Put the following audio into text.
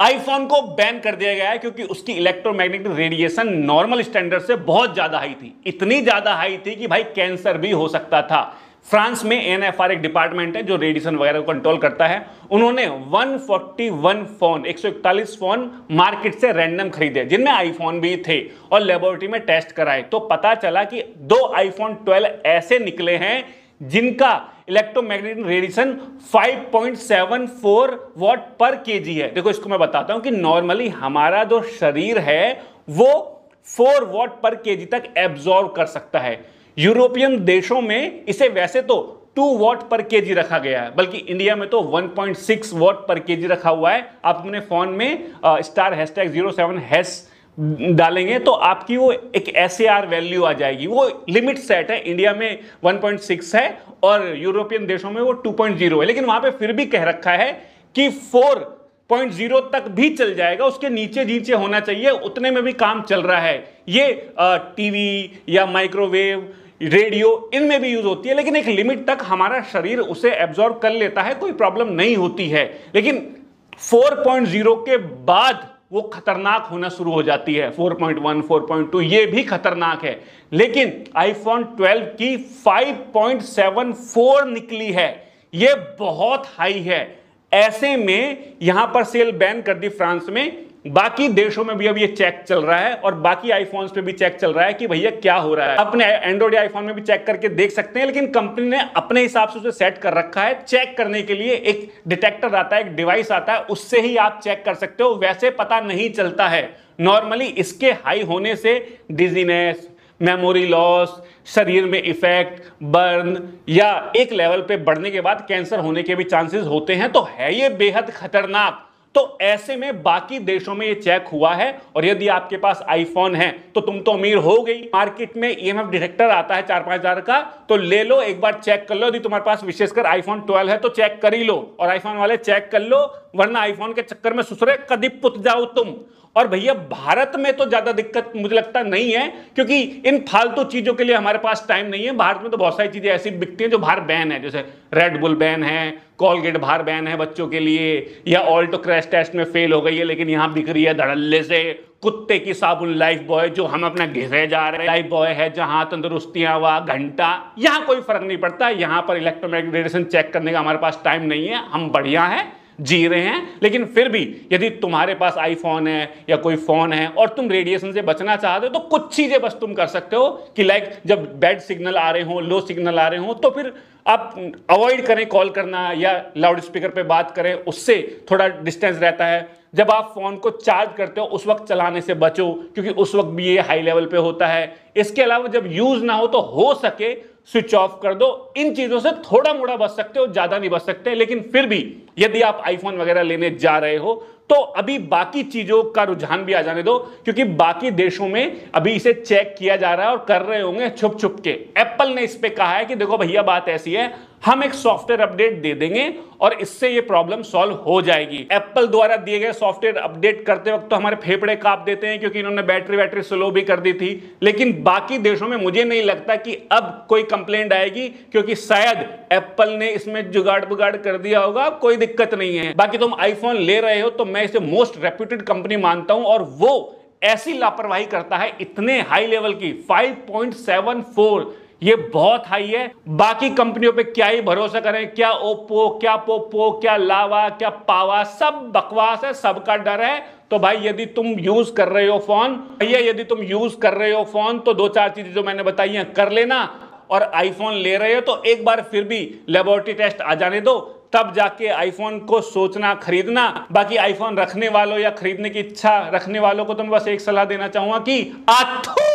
IPhone को ban कर दिया गया है क्योंकि उसकी इलेक्ट्रोमैग्नेटिक रेडिएशन नॉर्मल स्टैंडर्ड से बहुत ज़्यादा हाई थी, इतनी ज़्यादा हाई थी कि भाई कैंसर भी हो सकता था। फ्रांस में एनएफआर एक डिपार्टमेंट है जो रेडिएशन वगैरह को कंट्रोल करता है। उन्होंने 141 फोन 141 फोन मार्केट से रैंडम खरीदे जिनमें आईफोन भी थे और लेबोरेटरी में टेस्ट कराए तो पता चला कि 2 आईफोन 12 ऐसे निकले हैं जिनका electromagnetic radiation 5.74 watt per KG है। देखो इसको मैं बताता हूं कि नॉर्मली हमारा जो शरीर है वो 4 वॉट पर केजी तक एब्जॉर्व कर सकता है। यूरोपियन देशों में इसे वैसे तो 2 वॉट पर केजी रखा गया है, बल्कि इंडिया में तो 1.6 वॉट पर केजी रखा हुआ है। आप अपने फोन में ##07#हैश डालेंगे तो आपकी वो एक SAR वैल्यू आ जाएगी। वो लिमिट सेट है, इंडिया में 1.6 है और यूरोपियन देशों में वो 2.0 है, लेकिन वहां पे फिर भी कह रखा है कि 4.0 तक भी चल जाएगा, उसके नीचे नीचे होना चाहिए, उतने में भी काम चल रहा है। ये टीवी या माइक्रोवेव रेडियो इनमें भी यूज होती है, लेकिन एक लिमिट तक हमारा शरीर उसे एब्जॉर्व कर लेता है, कोई प्रॉब्लम नहीं होती है, लेकिन 4.0 के बाद वो खतरनाक होना शुरू हो जाती है। 4.1 4.2 ये भी खतरनाक है, लेकिन आईफोन 12 की 5.74 निकली है, ये बहुत हाई है। ऐसे में यहां पर सेल बैन कर दी फ्रांस में, बाकी देशों में भी अब ये चेक चल रहा है और बाकी आईफोन्स पे भी चेक चल रहा है कि भैया क्या हो रहा है। अपने एंड्रॉइड आईफोन में भी चेक करके देख सकते हैं, लेकिन कंपनी ने अपने हिसाब से उसे सेट कर रखा है। चेक करने के लिए एक डिटेक्टर आता है, एक डिवाइस आता है, उससे ही आप चेक कर सकते हो, वैसे पता नहीं चलता है। नॉर्मली इसके हाई होने से डिजीनेस, मेमोरी लॉस, शरीर में इफेक्ट, बर्न या एक लेवल पे बढ़ने के बाद कैंसर होने के भी चांसेस होते हैं, तो है ये बेहद खतरनाक। तो ऐसे में बाकी देशों में ये चेक हुआ है और यदि आपके पास आईफोन है तो तुम तो अमीर हो गई। मार्केट में EMF डिटेक्टर आता है 4-5 हज़ार का, तो ले लो, एक बार चेक कर लो। यदि तुम्हारे पास विशेषकर आईफोन 12 है तो चेक कर ही लो, और आईफोन वाले चेक कर लो, वरना आईफोन के चक्कर में ससुरे कदी पुत जाओ तुम। और भैया भारत में तो ज्यादा दिक्कत मुझे लगता नहीं है, क्योंकि इन फालतू चीजों के लिए हमारे पास टाइम नहीं है। भारत में तो बहुत सारी चीजें ऐसी बिकती हैं जो बाहर बैन है, जैसे रेड बुल बैन है, कॉलगेट बाहर बैन है बच्चों के लिए, या ऑल्टो क्रैश टेस्ट में फेल हो गई है लेकिन यहां बिक रही है धड़ल्ले से। कुत्ते की साबुन लाइफबॉय जो हम अपना घिसे जा रहे हैं, लाइफबॉय है जहां तंदुरुस्तियां वा घंटा, यहां कोई फर्क नहीं पड़ता। यहां पर इलेक्ट्रोमैग्नेटिक रेडिएशन चेक करने का हमारे पास टाइम नहीं है, हम बढ़िया है जी रहे हैं। लेकिन फिर भी यदि तुम्हारे पास आईफोन है या कोई फ़ोन है और तुम रेडिएशन से बचना चाहते हो तो कुछ चीज़ें बस तुम कर सकते हो कि लाइक जब बैड सिग्नल आ रहे हों, लो सिग्नल आ रहे हों, तो फिर आप अवॉइड करें कॉल करना या लाउड स्पीकर पे बात करें, उससे थोड़ा डिस्टेंस रहता है। जब आप फ़ोन को चार्ज करते हो उस वक्त चलाने से बचो, क्योंकि उस वक्त भी ये हाई लेवल पे होता है। इसके अलावा जब यूज़ ना हो तो हो सके स्विच ऑफ कर दो। इन चीज़ों से थोड़ा मोड़ा बच सकते हो, ज़्यादा नहीं बच सकते। लेकिन फिर भी यदि आप आईफोन वगैरह लेने जा रहे हो तो अभी बाकी चीज़ों का रुझान भी आ जाने दो, क्योंकि बाकी देशों में अभी इसे चेक किया जा रहा है और कर रहे होंगे छुप छुप के। एप्पल ने इस पर कहा है कि देखो भैया बात ऐसी है, हम एक सॉफ्टवेयर अपडेट दे देंगे और इससे ये प्रॉब्लम सॉल्व हो जाएगी। एप्पल द्वारा दिए गए सॉफ्टवेयर अपडेट करते वक्त तो हमारे फेफड़े कांप देते हैं, क्योंकि इन्होंने बैटरी स्लो भी कर दी थी। लेकिन बाकी देशों में मुझे नहीं लगता कि अब कोई कंप्लेंट आएगी, क्योंकि शायद एप्पल ने इसमें जुगाड़ बुगाड़ कर दिया होगा। कोई दिक्कत नहीं है। बाकी तुम आईफोन ले रहे हो तो मैं इसे मोस्ट रेप्यूटेड कंपनी मानता हूं, और वो ऐसी लापरवाही करता है इतने हाई लेवल की। 5.74 ये बहुत हाई है। बाकी कंपनियों पे क्या ही भरोसा करें, क्या ओप्पो, क्या पोप्पो, क्या लावा, क्या पावा, सब बकवास है, सबका डर है। तो भाई यदि तुम यूज कर रहे हो फोन, भैया यदि तुम यूज कर रहे हो फोन तो 2-4 चीजें जो मैंने बताई हैं कर लेना, और आईफोन ले रहे हो तो एक बार फिर भी लेबोरेटरी टेस्ट आ जाने दो, तब जाके आईफोन को सोचना खरीदना। बाकी आईफोन रखने वालों या खरीदने की इच्छा रखने वालों को तो मैं बस एक सलाह देना चाहूंगा कि आतो